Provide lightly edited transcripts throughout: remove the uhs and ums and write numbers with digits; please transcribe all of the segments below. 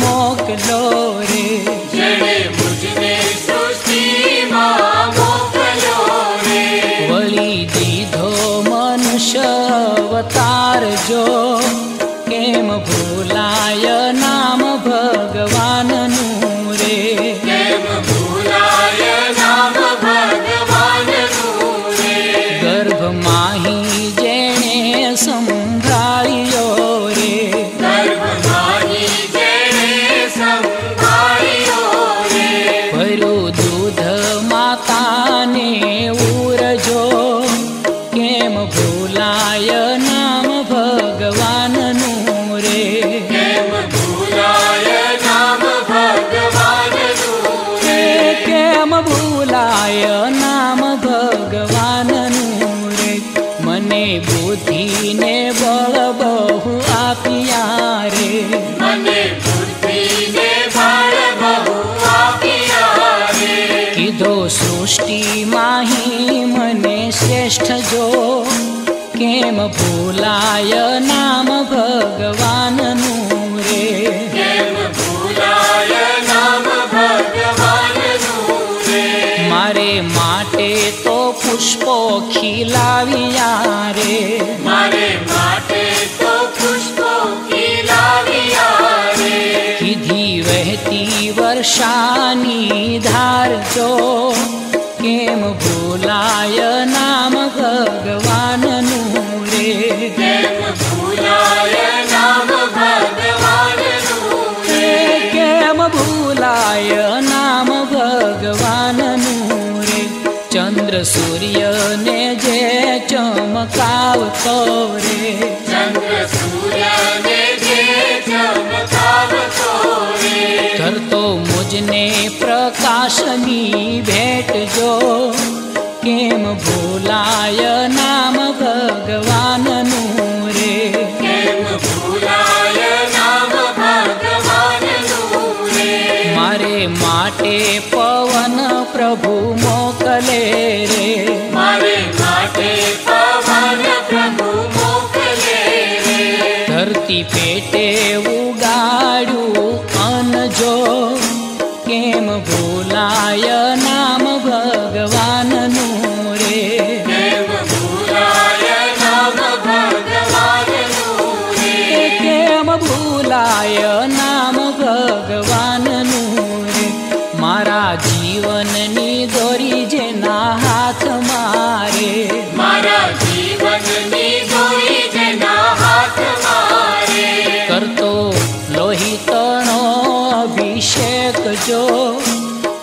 मोकलो रे, जेड़े मुझने सुस्ती मां मोकलो रे। वळी दीधो मनुष्य अवतार जो, केम भूलाय नाम भगवाननु रे। केम भूलाय नाम भगवाननु रे। गर्भ माही जेणे संभळायो रे, गर्भ माही जेणे संभळायो रे। भरो दूध माताने उरजो, केम भूलाय नाम भगवाननु रे। केम भूलाय नाम भगवाननु रे। केम भूलाय नाम भगवाननु रे। मने बुद्धि ने बल बहु आपिया रे, मने बुद्धि ने बल बहु आपिया रे। कीधो सृष्टि माही मने श्रेष्ठ जो, केम भूलाय नाम भगवाननु रे। केम भूलाय नाम भगवाननु रे। मारे माटे तो पुष्पो खिलाविया रे, मारे माटे तो पुष्पो खिलाविया रे। कीधी वहती वर्षानी धार जो, केम भूलाय नाम भगवाननु रे। केम भूलाय नाम भगवाननु रे। केम भूलाय नाम भगवाननु रे। चंद्र सूर्य ने जे चमकावतो रे, चंद्र सूर्य ने जे चमकावतो रे। करतो मुझने प्रकाशनी भेट जो, केम भूलाय नाम भगवाननु रे। केम भूलाय नाम भगवाननु रे। मारे माटे पवन प्रभु मोकले रे, मारे माटे पवन प्रभु मोकले रे। धरती पेटे उगाड़ू अन जो, केम भूलाय नाम भगवाननु रे। केम भूलाय नाम भगवाननु रे। केम भूलाय नाम भगवाननु रे। मारा जीवन नी दोरी जेना हाथ मारे, मारा जीवन नी दोरी जेना हाथ मारे। करतो लोहितनो अभिषेक जो,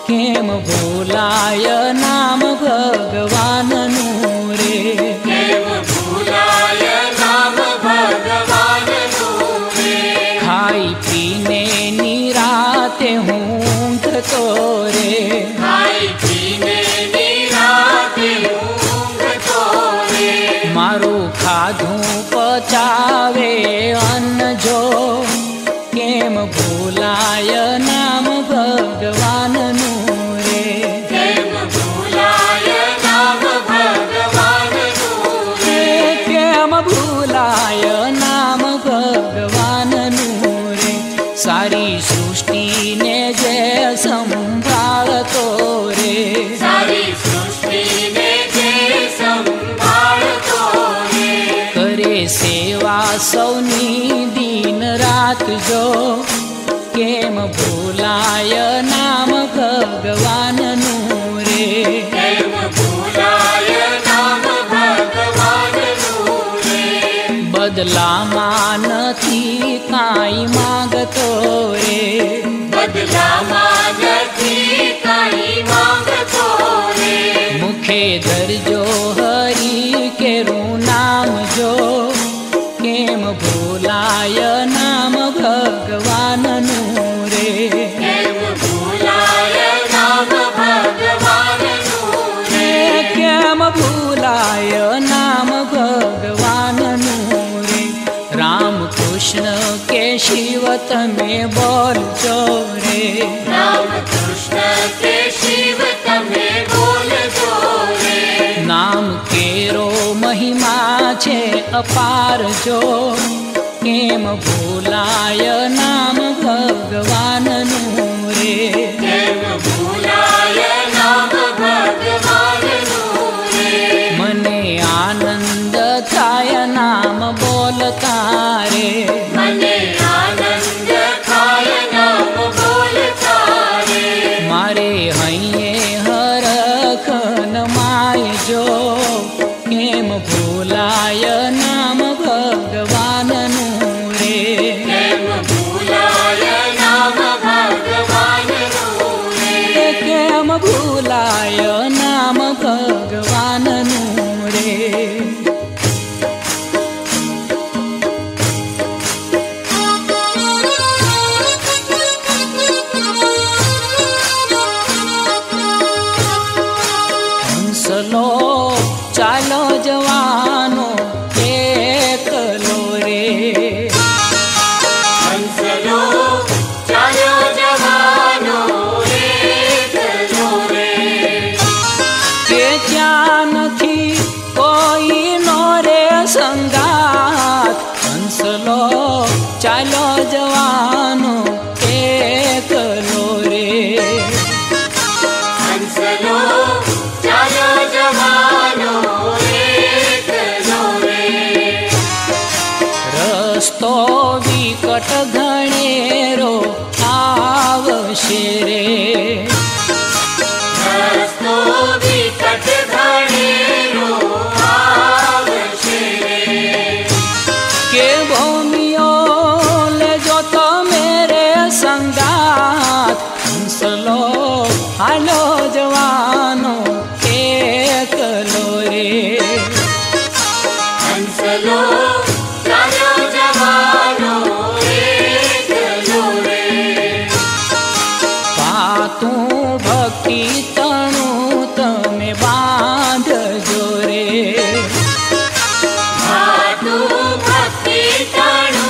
केम भूलाय नाम भगवाननु रे। केम भूलाय नाम भगवाननु रे। खाई पीने निराते ऊँघतो रे, खाई पीने निराते ऊँघतो रे। मारू खाधूं पचावे अन्न जो, केम भूलाय नाम भगवाननु रे। केम भूलाय नाम भगवाननु रे। केम भूलाय नाम भगवाननु रे। सारी सृष्टि ने जे संभाळतो रे, सारी सृष्टि ने जे संभाळतो रे। करे सेवा सौनी दिन रात जो, केम भूलाय नाम भगवाननु रे। केम भूलाय नाम भगवाननु रे। बदला मानती काई मागतो रे, बदला मानती काई मागतो रे। मुखे धरजो हरि केरू नाम जो, केम भूलाय नाम भगवाननु रे। केम भूलाय नाम भगवाननु रे। केम भूलाय नाम भगवाननु रे। राम कृष्ण के शिव तमे बोलजो रे, राम कृष्ण के शिव तमे बोलजो रे। नाम केरो महिमा छे अपार जो, केम भूलाय नाम भगवाननु रे। केम भूलाय नाम भगवाननु रे। मने आनंद थाय नाम बोलता रे। मने आनंद थाय नाम बोलता रे। मारे हये हरखन माय जो केम भूलाय नाम भगवाननु रे। केम भूलाय नाम भगवाननु रे। केम भूलाय नाम भगवाननु रे। हंसलो चालो जवानो एकलो रे। हंसलो चालो जवानो एकलो रे। के ज्ञान थी कोई नो रे संगात। हंसलो चालो जवानो एकलो रे। हंसलो चालो जवानो एकलो रे। रस्तो विकट घणेरो आवशे रे। रस्तो विकट घणेरो आवशे रे। के भूमियो ले जो तो मेरे संगात। हंसलो हालो जवानो एकलो रे। हंसलो चालो जवानो एकलो रे। पातू भक्ति तणु तमे बांध जो रे। भातु भक्ति तणु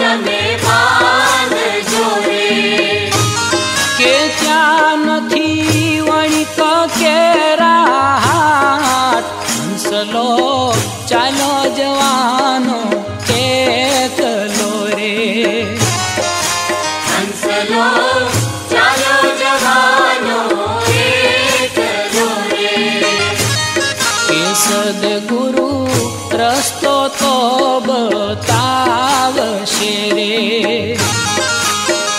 तमे बांध जो रे। के ज्ञान थी वणिक के राहत। हंसलो चालो जवानो एकलो रे। हंसलो चालो जवानो एकलो रे। के सदगुरु रस्तो तो बतावशे रे।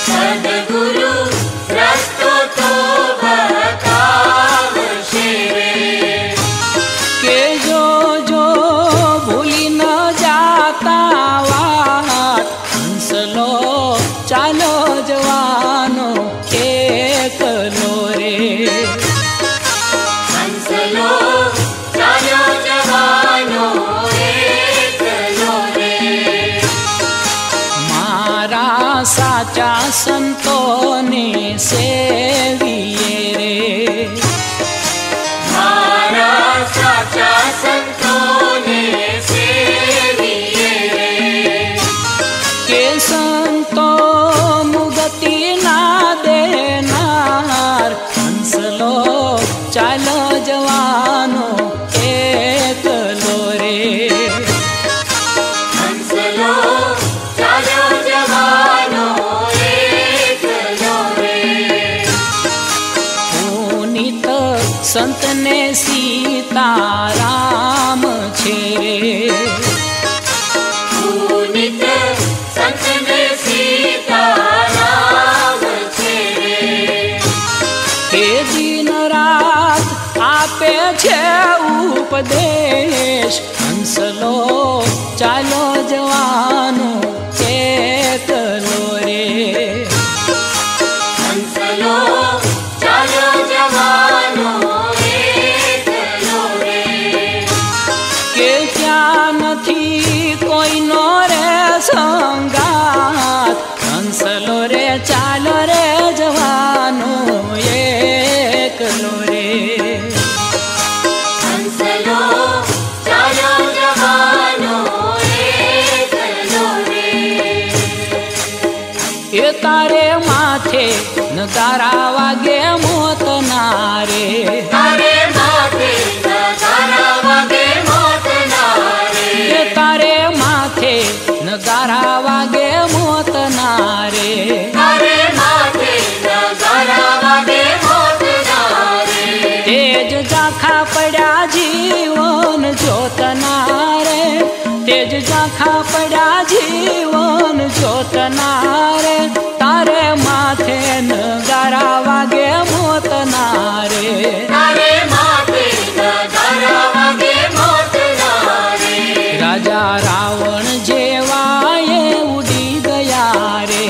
सदगुरु रस्तो तो बतावशे रे। के जो जो भूली न जाता वात। हंसलो चालो जवानो एकलो रे। हंसलो चालो जवानो एकलो रे। मारा साचा संतो ने सेविए रे। मारा साचा संतो ने सेविए रे। के संतो मुगति ना देनार। हंसलो चालो जवानो एकलो रे। हंसलो चालो जवानो एकलो रे। पुनीत संत ने सीताराम छे रे। पुनीत संत ने सीताराम छे रे। के दिन रात आपे छे उपदेश। हंसलो चालो जवानो एकलो रे। हंसलो चालो जवानो एकलो रे। के ज्ञान थी कोई नो रे संगात। हंसलो रे चालो रे जवानो एकलो रे। हंसलो चालो जवानो एकलो रे। ए तारे माथे नगारा वागे मोत नारे। तारे माथे नगारा वागे मोत नारे। ए तारे माथे नगारा जाखा पड़ा जीवन जोतना रे, तेज जाखा पड़ा जीवन जोतना रे, तारे माथे नगारा वागे मोतना रे, तारे माथे नगारा वागे मोतना रे, राजा रावण जेवाए उड़ी गया रे,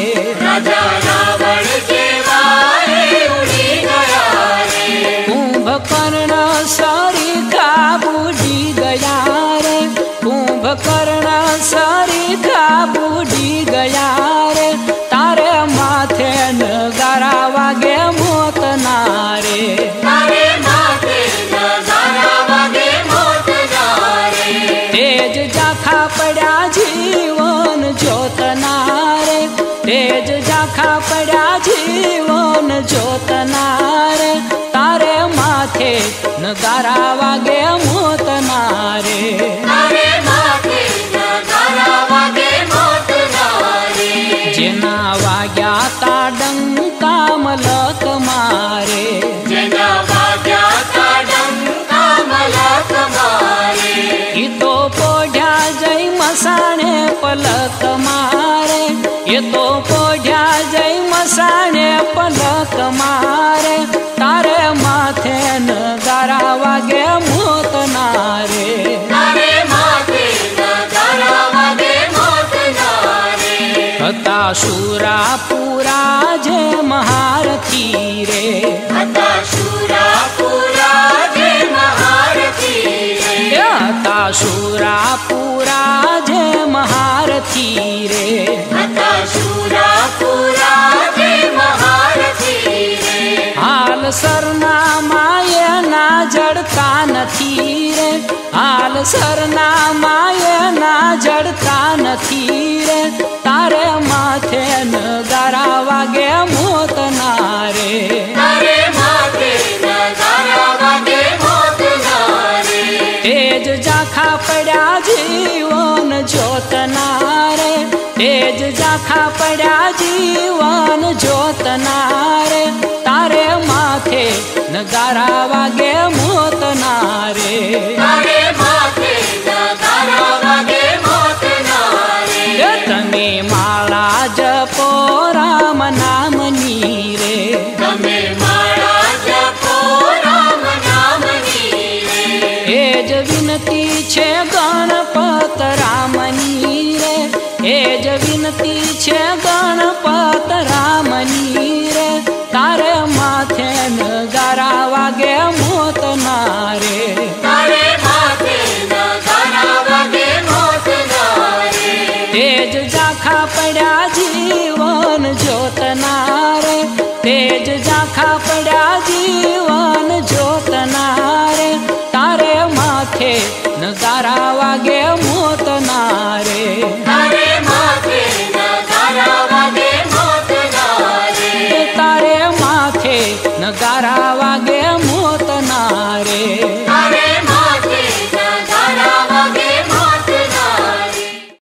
राजा रावण जेवाए उड़ी गया रे, कुंभकर्ण सारी का बूढ़ी गया रे, कुंभकर्ण सारी का बूढ़ी गया रे, तारे माथे नगारा वागे मोतना रे, तारे माथे नगारा वागे मोतना रे, तेज जाखा पड़ा जीवन जोतना रे, तेज जाखा पड़ा जीवन जोतना रे, तारे माथे नगारा वागे मोतना रे, तारे माथे नगारा वागे मोतना रे, जेना वाग्या ता डंका मलक मारे, जेना वाग्या ता डंका मलक मारे, ई तो पोढ्या जय मसाणे पलक मारे, ई तो पोढ्या जय मसाणे पलक मारे, तारे माथे नगारा वागे मोतना रे, तारे माथे नगारा वागे मोतना रे, हताशूरा पूरा जे महारथी रे, हताशूरा पूरा जे महारथी रे, हताशूरा पूरा जे महारथी रे, हताशूरा पूरा जे महारथी रे, हाल सरना माये ना जड़ता नथी रे, हाल सरना माये ना जड़ता नथी रे, तारे माथे नगारा वागे मोतना रे, तारे माथे नगारा वागे मोतना रे, तेज जाखा पड़ा जीवन जोतना रे, तेज जाखा पड़ा जीवन जोतना रे, तारे माथे नगारा वागे मोतना रे, तारे माथे नगारा वागे मोतना रे, तमे माला जपो राम नामनी रे, तमे माला जपो राम नामनी रे, एज विनती छे गणपत रामनी रे, एज विनती छे गणपत रामनी रे, तारे माथे नगारा वागे मोतना रे।